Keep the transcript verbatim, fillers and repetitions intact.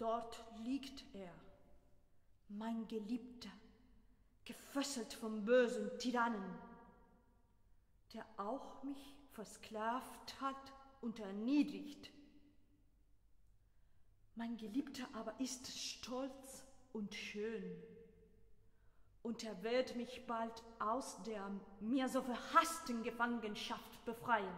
Dort liegt er, mein Geliebter, gefesselt vom bösen Tyrannen, der auch mich versklavt hat und erniedrigt. Mein Geliebter aber ist stolz und schön, und er wird mich bald aus der mir so verhassten Gefangenschaft befreien.